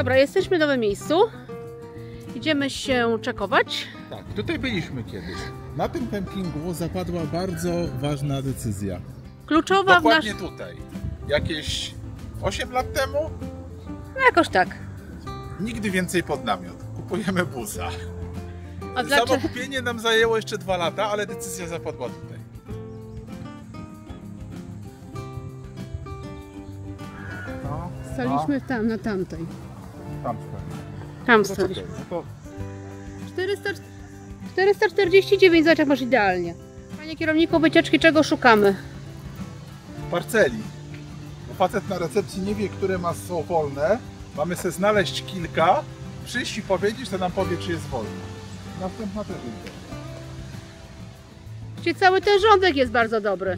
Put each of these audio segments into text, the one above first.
Dobra, jesteśmy w nowym miejscu. Idziemy się czekować. Tak, tutaj byliśmy kiedyś. Na tym kempingu zapadła bardzo ważna decyzja. Kluczowa dokładnie w tutaj. Jakieś 8 lat temu? No jakoś tak. Nigdy więcej pod namiot. Kupujemy busa. Samo kupienie nam zajęło jeszcze 2 lata, ale decyzja zapadła tutaj. No, staliśmy tam, na tamtej. Tam staliśmy. 449 zł masz idealnie. Panie kierowniku wycieczki, czego szukamy? Parceli. Bo facet na recepcji nie wie, które ma są wolne. Mamy sobie znaleźć kilka, przyjść i powiedzieć, to nam powie, czy jest wolne. Następna też jest. Gdzie cały ten rządek jest bardzo dobry.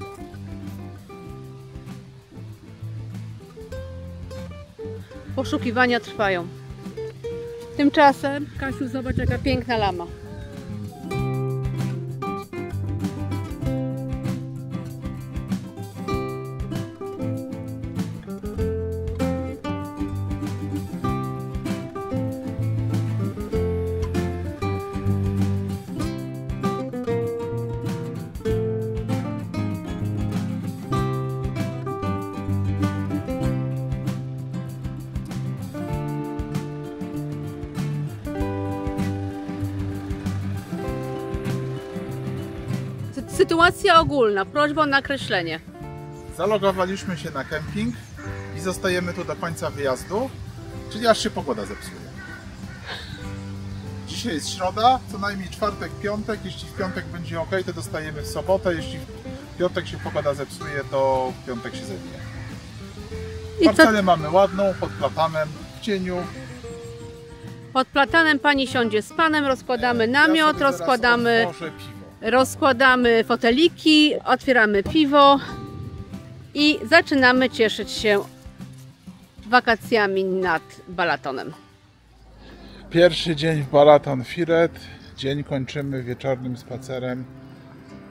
Poszukiwania trwają. Tymczasem, Kasiu, zobacz jaka piękna lama. Sytuacja ogólna, prośba o nakreślenie. Zalogowaliśmy się na kemping i zostajemy tu do końca wyjazdu, czyli aż się pogoda zepsuje. Dzisiaj jest środa, co najmniej czwartek, piątek. Jeśli w piątek będzie ok, to dostajemy w sobotę. Jeśli w piątek się pogoda zepsuje, to w piątek się zewije. Parcelę mamy ładną, pod platanem, w cieniu. Pod platanem pani siądzie z panem, rozkładamy namiot, ja rozkładamy... Rozkładamy foteliki, otwieramy piwo i zaczynamy cieszyć się wakacjami nad Balatonem. Pierwszy dzień w Balaton Firet. Dzień kończymy wieczornym spacerem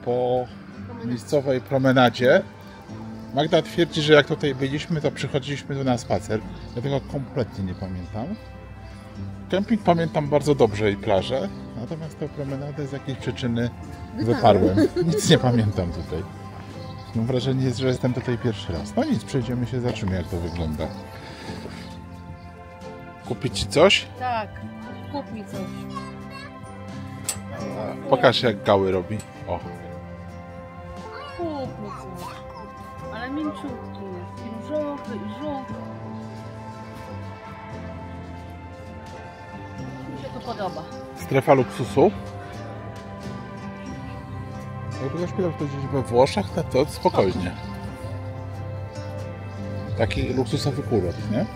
po miejscowej promenadzie. Magda twierdzi, że jak tutaj byliśmy, to przychodziliśmy tu na spacer. Ja tego kompletnie nie pamiętam. Kemping pamiętam bardzo dobrze i plażę, natomiast tę promenadę z jakiejś przyczyny wyparłem. Nic nie pamiętam tutaj. Mam wrażenie, że jestem tutaj pierwszy raz. No nic, przejdziemy się, zobaczymy jak to wygląda. Kupić ci coś? Tak, kup mi coś. Pokaż jak gały robi. O. Kup mi coś. Ale mięciutki jest. I żółty, i żółty. Mi się tu podoba. Strefa luksusu. Jakby śpiewał to gdzieś we Włoszach, to spokojnie. Taki luksusowy kurort, nie?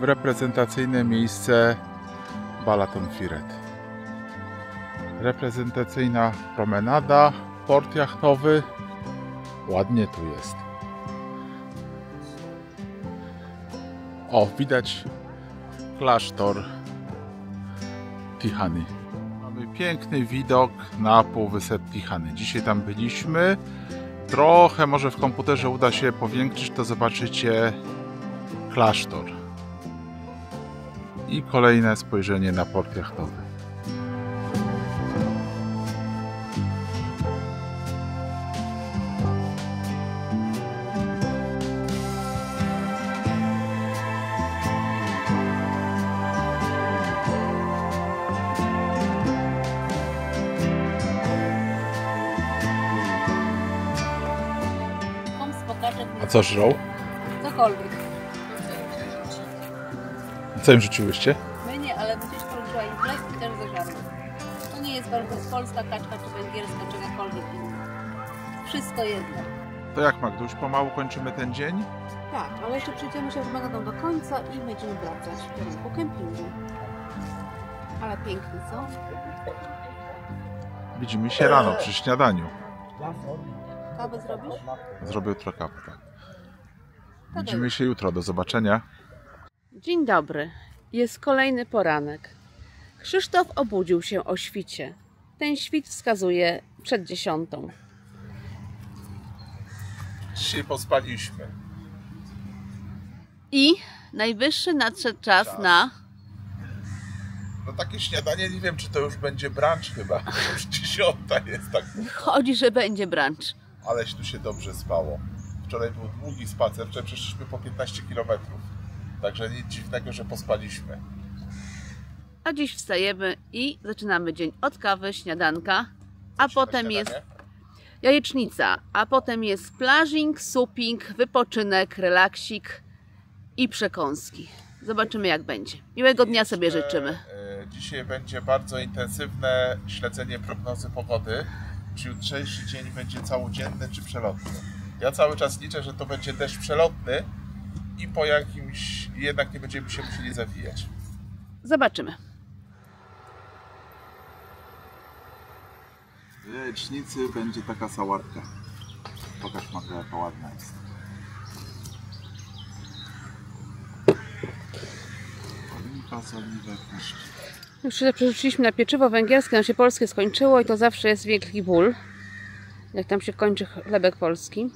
W reprezentacyjne miejsce Balaton Firet. Reprezentacyjna promenada, port jachtowy. Ładnie tu jest. O, widać klasztor Tihany. Mamy piękny widok na półwysep Tihany. Dzisiaj tam byliśmy. Trochę może w komputerze uda się powiększyć, to zobaczycie klasztor. I kolejne spojrzenie na port jachtowy. A co żrą? Cokolwiek. Co im rzuciłyście? My nie, ale gdzieś poruszyła im plesk i też zegarły. To nie jest polska kaczka, czy węgierska, czy jakakolwiek inna. Wszystko jedno. To jak, Magduś, pomału kończymy ten dzień? Tak, ale jeszcze przejdziemy się z Magdą do końca i będziemy wracać w kierunku kempingu. Ale pięknie, co? Widzimy się rano przy śniadaniu. Kawę zrobisz? Zrobię jutro kawę, tak. Widzimy się jutro, do zobaczenia. Dzień dobry. Jest kolejny poranek. Krzysztof obudził się o świcie. Ten świt wskazuje przed 10. Dzisiaj pospaliśmy. I najwyższy nadszedł czas na... No takie śniadanie, nie wiem, czy to już będzie brunch chyba. Już 10 jest tak. Chodzi, że będzie brunch. Aleś tu się dobrze spało. Wczoraj był długi spacer, wczoraj przeszliśmy po 15 km. Także nic dziwnego, że pospaliśmy. A dziś wstajemy i zaczynamy dzień od kawy, śniadanka. A potem jest jajecznica, a potem jest plażing, supping, wypoczynek, relaksik i przekąski. Zobaczymy, jak będzie. Miłego dnia sobie życzymy. Dzisiaj będzie bardzo intensywne śledzenie prognozy pogody. Czy jutrzejszy dzień będzie całodzienny, czy przelotny? Ja cały czas liczę, że to będzie deszcz przelotny i po jakimś jednak nie będziemy się musieli zawijać. Zobaczymy. W jajecznicy będzie taka sałatka. Pokaż, Magda, jaka ładna jest. Kolinka z oliwek. Już się przerzuciliśmy na pieczywo węgierskie, nam się polskie skończyło i to zawsze jest wielki ból, jak tam się kończy chlebek polski.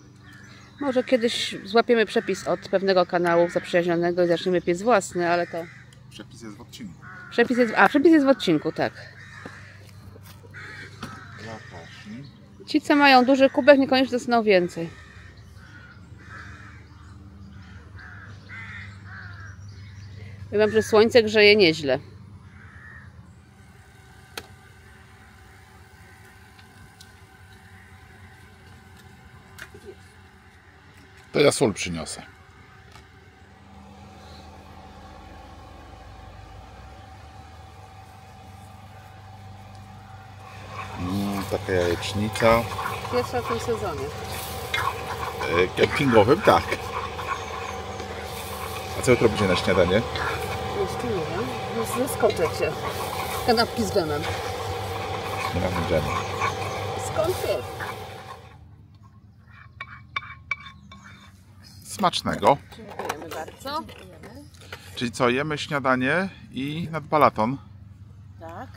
Może kiedyś złapiemy przepis od pewnego kanału zaprzyjaźnionego i zaczniemy piec własny, ale to... Przepis jest w odcinku. Przepis jest w odcinku, tak. Ci, co mają duży kubek, niekoniecznie dostaną więcej. Wiem, że słońce grzeje nieźle. To ja sól przyniosę. Taka jajecznica. Pierwsza w tym sezonie. Kempingowym, tak. A co jutro będzie na śniadanie? Jeszcze nie wiem. Już zaskoczę cię. Kanapki z dżemem. Kanapki z dżemem. Skąd jest? Smacznego. Dziękujemy bardzo. Dziękujemy. Czyli co, jemy śniadanie i nad balaton. Tak.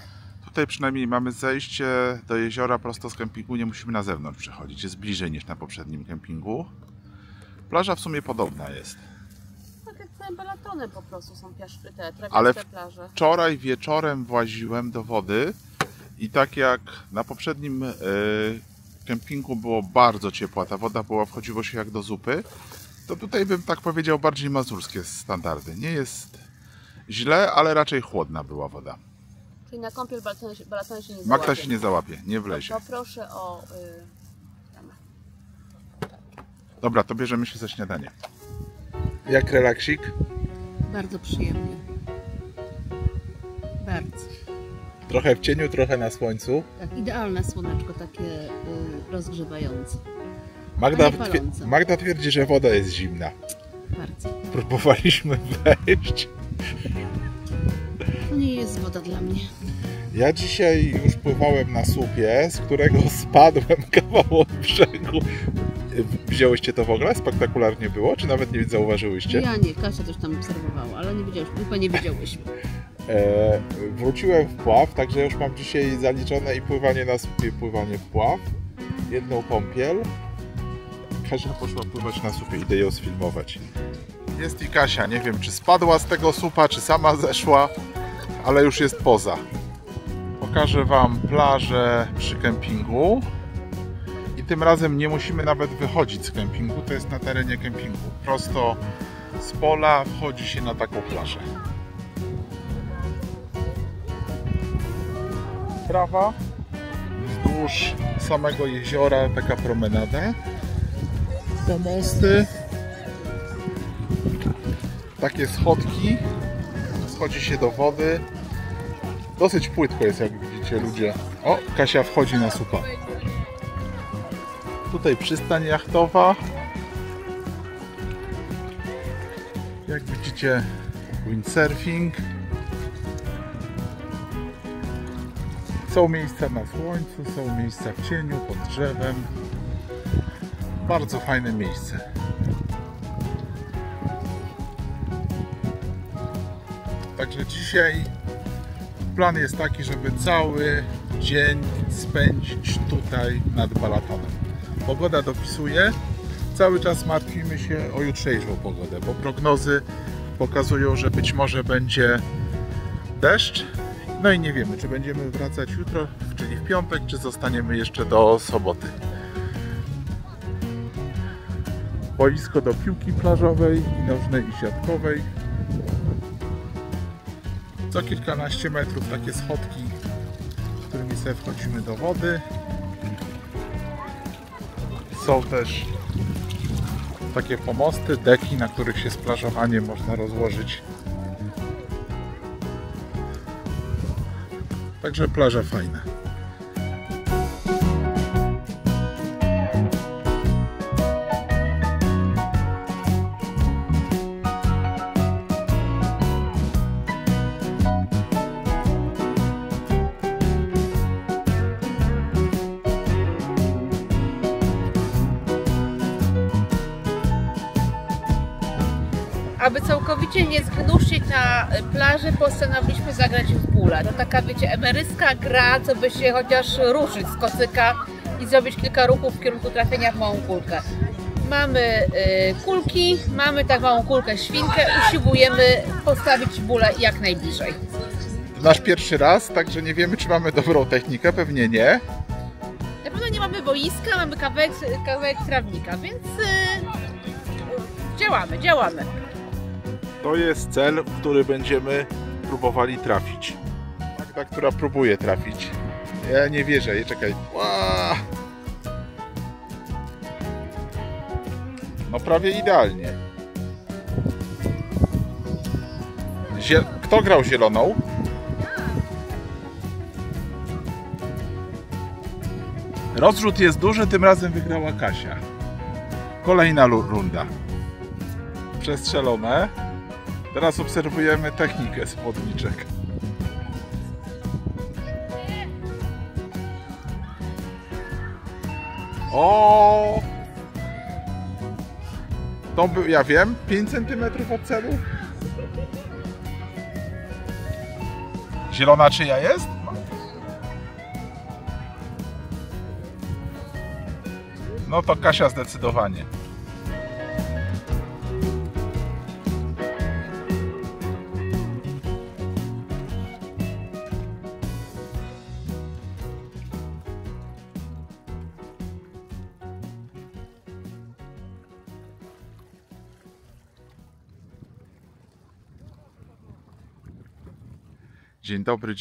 Tutaj przynajmniej mamy zejście do jeziora prosto z kempingu, nie musimy na zewnątrz przechodzić, jest bliżej niż na poprzednim kempingu. Plaża w sumie podobna jest. Tak jak całe balatony po prostu są te trawiaste plaże. Ale wczoraj wieczorem właziłem do wody i tak jak na poprzednim kempingu było bardzo ciepła, ta woda była, wchodziło się jak do zupy, to tutaj bym tak powiedział bardziej mazurskie standardy. Nie jest źle, ale raczej chłodna była woda. Czyli na kąpiel balatony się nie załapie. Magda się nie załapie, nie wlezie. To proszę o... Dobra, to bierzemy się za śniadanie. Jak relaksik? Bardzo przyjemnie. Bardzo. Trochę w cieniu, trochę na słońcu. Tak, idealne słoneczko, takie rozgrzewające. Magda twierdzi, że woda jest zimna. Bardzo. Próbowaliśmy wejść. Nie jest woda dla mnie. Ja dzisiaj już pływałem na słupie, z którego spadłem kawał od brzegu. Widziałyście to w ogóle? Spektakularnie było? Czy nawet nie zauważyłyście? Ja nie, Kasia też tam obserwowała, ale nie widziałyśmy, chyba nie widziałyśmy. Wróciłem w pław, także już mam dzisiaj zaliczone i pływanie na słupie, pływanie w pław. Jedną kąpiel. Kasia poszła pływać na słupie, idę ją sfilmować. Jest i Kasia, nie wiem, czy spadła z tego słupa, czy sama zeszła, ale już jest poza. Pokażę wam plażę przy kempingu i tym razem nie musimy nawet wychodzić z kempingu, to jest na terenie kempingu. Prosto z pola wchodzi się na taką plażę. Trawa wzdłuż samego jeziora, taka promenada, pomosty, takie schodki, wchodzi się do wody. Dosyć płytko jest, jak widzicie, ludzie. O, Kasia wchodzi na słupa. tutaj przystań jachtowa. Jak widzicie, windsurfing. Są miejsca na słońcu, są miejsca w cieniu, pod drzewem. Bardzo fajne miejsce. Także dzisiaj plan jest taki, żeby cały dzień spędzić tutaj nad Balatonem. Pogoda dopisuje. Cały czas martwimy się o jutrzejszą pogodę, bo prognozy pokazują, że być może będzie deszcz. No i nie wiemy, czy będziemy wracać jutro, czyli w piątek, czy zostaniemy jeszcze do soboty. Boisko do piłki plażowej, nożnej i siatkowej. Co kilkanaście metrów takie schodki, którymi sobie wchodzimy do wody. Są też takie pomosty, deki, na których się splażowanie można rozłożyć. Także plaże fajne. Aby całkowicie nie zgnuszyć na plaży, postanowiliśmy zagrać w pula. To taka, wiecie, emerycka gra, co by się chociaż ruszyć z kocyka i zrobić kilka ruchów w kierunku trafienia w małą kulkę. Mamy kulki, mamy tak małą kulkę świnkę, usiłujemy postawić pulę jak najbliżej. To nasz pierwszy raz, także nie wiemy, czy mamy dobrą technikę, pewnie nie. Na pewno nie mamy boiska, mamy kawałek trawnika, więc działamy. To jest cel, w który będziemy próbowali trafić. Magda, która próbuje trafić. Ja nie wierzę, czekaj. Ła! No prawie idealnie. Kto grał zieloną? Rozrzut jest duży, tym razem wygrała Kasia. Kolejna runda. Przestrzelone. Teraz obserwujemy technikę spódniczek. O! To był, ja wiem, 5 cm od celu. Zielona czyja jest? No to Kasia zdecydowanie.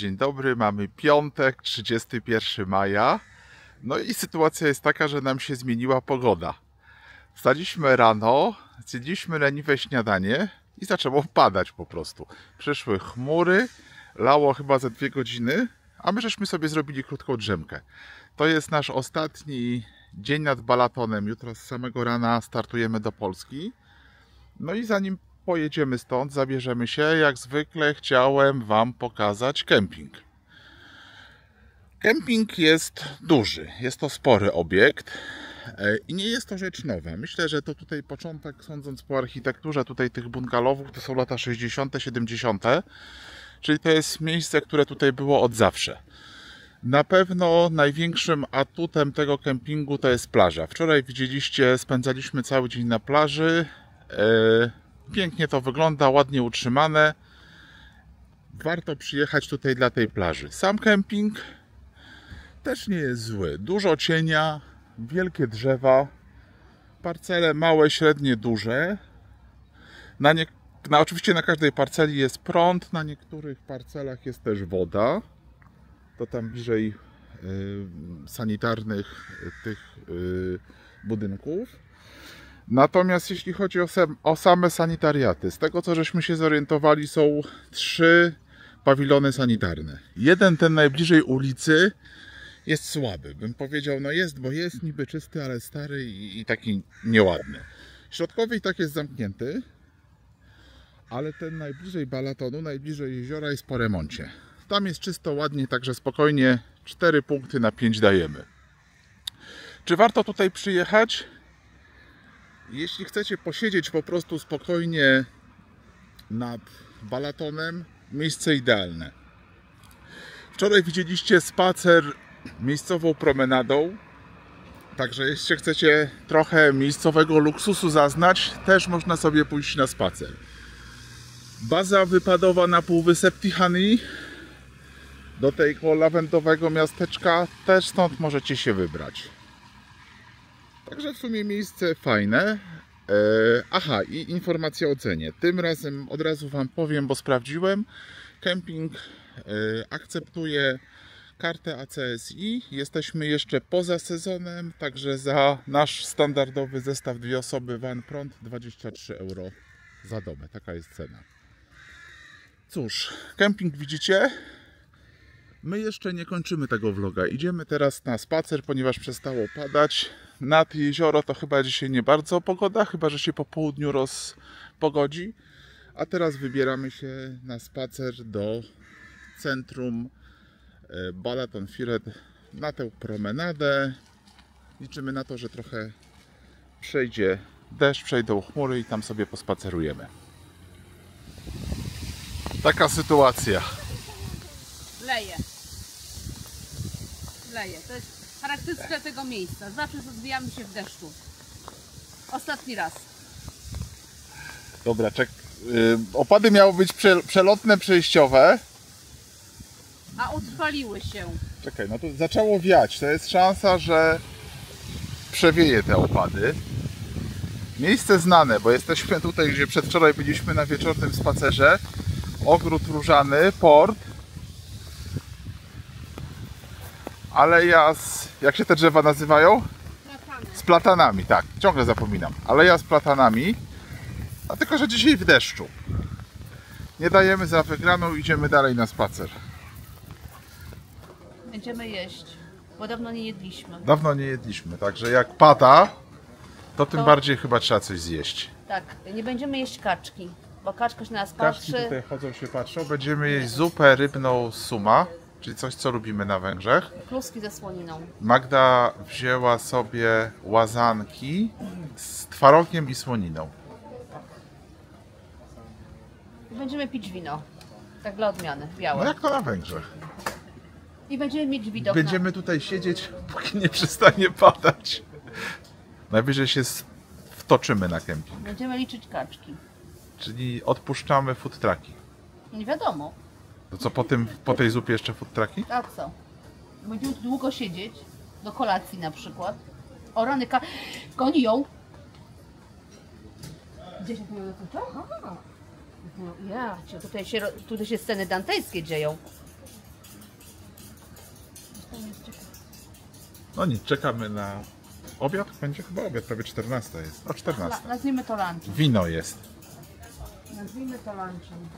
Dzień dobry. Mamy piątek, 31 maja. No i sytuacja jest taka, że nam się zmieniła pogoda. Wstaliśmy rano, zjedliśmy leniwe śniadanie i zaczęło padać po prostu. Przyszły chmury, lało chyba za 2 godziny, a my żeśmy sobie zrobili krótką drzemkę. To jest nasz ostatni dzień nad Balatonem. Jutro z samego rana startujemy do Polski. No i zanim pojedziemy stąd, zabierzemy się. Jak zwykle chciałem wam pokazać kemping. Kemping jest duży, jest to spory obiekt i nie jest to rzecz nowa. Myślę, że to tutaj początek, sądząc po architekturze tutaj tych bungalowów, to są lata 60., 70., czyli to jest miejsce, które tutaj było od zawsze. Na pewno największym atutem tego kempingu to jest plaża. Wczoraj widzieliście, spędzaliśmy cały dzień na plaży. Pięknie to wygląda, ładnie utrzymane. Warto przyjechać tutaj dla tej plaży. Sam kemping też nie jest zły. Dużo cienia, wielkie drzewa, parcele małe, średnie, duże. Oczywiście na każdej parceli jest prąd, na niektórych parcelach jest też woda. To tam bliżej sanitarnych tych budynków. Natomiast jeśli chodzi o same sanitariaty, z tego co żeśmy się zorientowali, są 3 pawilony sanitarne. Jeden, ten najbliżej ulicy, jest słaby. Bym powiedział, no jest, bo jest niby czysty, ale stary i taki nieładny. Środkowy i tak jest zamknięty, ale ten najbliżej balatonu, najbliżej jeziora jest po remoncie. Tam jest czysto, ładnie, także spokojnie 4 punkty na 5 dajemy. Czy warto tutaj przyjechać? Jeśli chcecie posiedzieć po prostu spokojnie nad balatonem, miejsce idealne. Wczoraj widzieliście spacer miejscową promenadą, także jeśli chcecie trochę miejscowego luksusu zaznać, też można sobie pójść na spacer. Baza wypadowa na półwysep Tihany, do tego lawendowego miasteczka, też stąd możecie się wybrać. Także w sumie miejsce fajne. Aha, i informacja o cenie. Tym razem od razu Wam powiem, bo sprawdziłem. Kemping akceptuje kartę ACSI. Jesteśmy jeszcze poza sezonem, także za nasz standardowy zestaw 2 osoby van prąd 23 € za dobę. Taka jest cena. Cóż, kemping widzicie? My jeszcze nie kończymy tego vloga. Idziemy teraz na spacer, ponieważ przestało padać. Nad jezioro to chyba dzisiaj nie bardzo pogoda, chyba że się po południu rozpogodzi. A teraz wybieramy się na spacer do centrum Balaton Fired, na tę promenadę. Liczymy na to, że trochę przejdzie deszcz, przejdą chmury i tam sobie pospacerujemy. Taka sytuacja. Leje. Leje. To jest charakterystyczne tego miejsca. Zawsze rozwijamy się w deszczu. Ostatni raz. Dobra, opady miały być przelotne, przejściowe. A utrwaliły się. Czekaj, no to zaczęło wiać. To jest szansa, że przewieje te opady. Miejsce znane, bo jesteśmy tutaj, gdzie przedwczoraj byliśmy na wieczornym spacerze. Ogród Różany, port. Aleja z... jak się te drzewa nazywają? Platany. Z platanami, tak. Ciągle zapominam. Aleja z platanami. A tylko, że dzisiaj w deszczu. Nie dajemy za wygraną, idziemy dalej na spacer. Będziemy jeść, bo dawno nie jedliśmy. Dawno nie jedliśmy, także jak pada, to tym bardziej chyba trzeba coś zjeść. Tak, nie będziemy jeść kaczki, bo kaczka się na nas patrzy. Kaczki tutaj chodzą, się patrzą. Będziemy jeść zupę rybną z Suma. Czyli coś, co lubimy na Węgrzech. Kluski ze słoniną. Magda wzięła sobie łazanki z twarokiem i słoniną. Będziemy pić wino. Tak dla odmiany, białe. No jak to na Węgrzech. I będziemy mieć widok. Będziemy tutaj siedzieć, póki nie przestanie padać. Najwyżej się wtoczymy na kemping. Będziemy liczyć kaczki. Czyli odpuszczamy food trucki. Nie wiadomo. To co, po tej zupie jeszcze food trucki? A co? Będziemy tu długo siedzieć, do kolacji na przykład. O rany, goni ją! Gdzieś jak mówię, aha! No, ja, tutaj się sceny dantejskie dzieją. No nic, czekamy na obiad. Będzie chyba obiad, prawie 14 jest. O 14. Nazwijmy to lunchem. Wino jest. Nazwijmy to lunchem.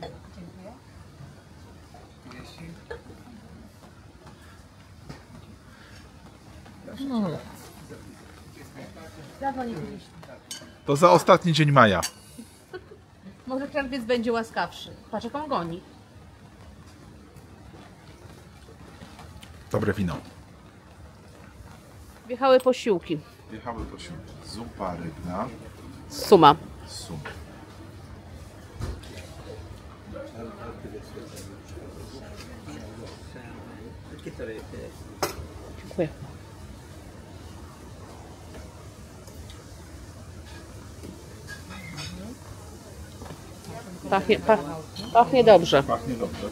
Dziękuję. No. To za ostatni dzień maja. Może czerwiec będzie łaskawszy. Patrz, jak on goni. Dobre wino. Wjechały posiłki. Wjechały posiłki. Zupa rybna. Suma. Suma. Dziękuję. Pachnie dobrze. Pachnie dobrze.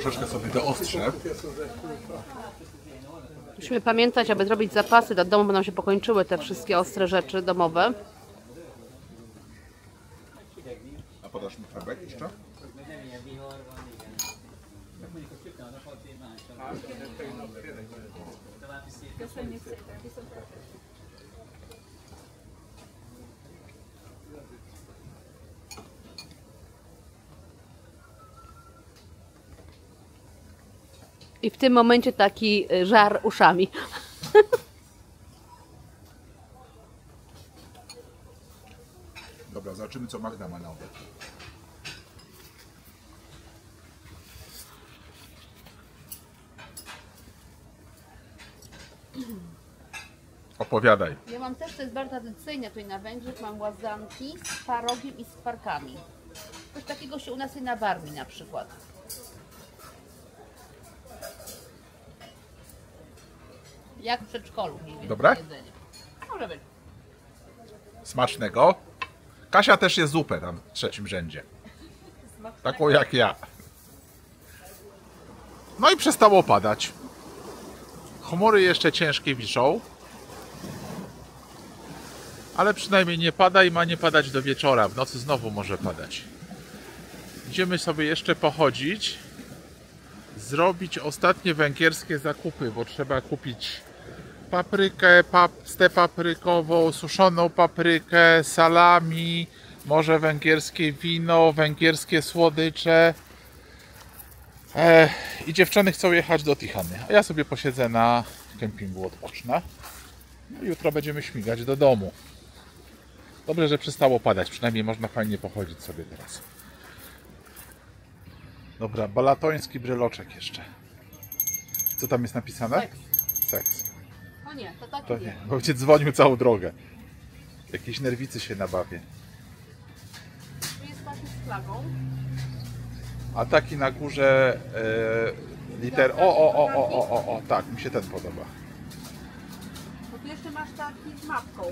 Troszeczkę sobie doostrzę. Musimy pamiętać, aby zrobić zapasy do domu, bo nam się pokończyły te wszystkie ostre rzeczy domowe. A podasz mi chlebek jeszcze? Mondjuk a kötően a 6 év másra. További szép. Köszönjük szépen, viszontlátásra. I w tym momencie taki żar uszami. Dobra, zobaczymy, co Magda ma na obiad. Opowiadaj. Ja mam też, to jest bardzo tradycyjne tutaj na Węgrzech, mam łazanki z parogiem i z parkami. Coś takiego się u nas je na Warmii na przykład. Jak w przedszkolu. Dobre? Może być. Smacznego. Kasia też je zupę tam w trzecim rzędzie. Taką jak ja. No i przestało padać. Chmury jeszcze ciężkie wiszą. Ale przynajmniej nie pada i ma nie padać do wieczora. W nocy znowu może padać. Idziemy sobie jeszcze pochodzić. Zrobić ostatnie węgierskie zakupy, bo trzeba kupić paprykę, pastę paprykową, suszoną paprykę, salami, może węgierskie wino, węgierskie słodycze. I dziewczyny chcą jechać do Tichany, a ja sobie posiedzę na kempingu, odpocznę. No i jutro będziemy śmigać do domu. Dobrze, że przestało padać, przynajmniej można fajnie pochodzić sobie teraz. Dobra, balatoński bryloczek jeszcze. Co tam jest napisane? Seks. Seks. O nie, to tak nie. Bo cię dzwonił całą drogę. Jakieś nerwicy się nabawię. Tu jest właśnie z flagą. A taki na górze liter... O, tak, mi się ten podoba. Bo tu jeszcze masz taki z mapką.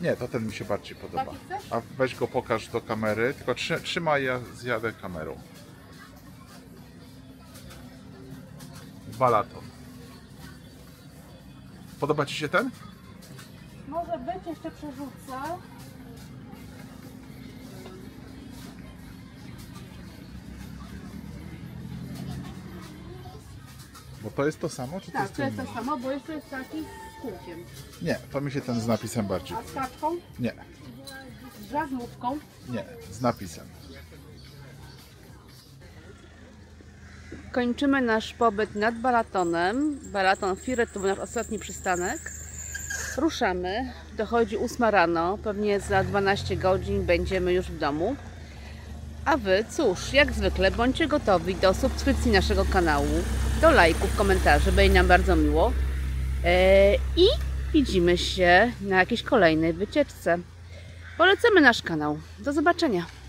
Nie, to ten mi się bardziej podoba. A weź go pokaż do kamery, tylko trzymaj, ja zjadę kamerą. Balaton. Podoba ci się ten? Może być, jeszcze przerzucę. Bo to jest to samo, czy tak, to jest to inny? To jest to samo, bo jeszcze jest taki... Nie, to mi się ten z napisem bardziej. A z kaczką? Nie. Z żaglówką? Nie, z napisem. Kończymy nasz pobyt nad Balatonem. Balaton Firet to był nasz ostatni przystanek. Ruszamy. Dochodzi 8 rano. Pewnie za 12 godzin będziemy już w domu. A Wy, cóż, jak zwykle bądźcie gotowi do subskrypcji naszego kanału, do lajków, komentarzy. Będzie nam bardzo miło. I widzimy się na jakiejś kolejnej wycieczce. Polecamy nasz kanał. Do zobaczenia.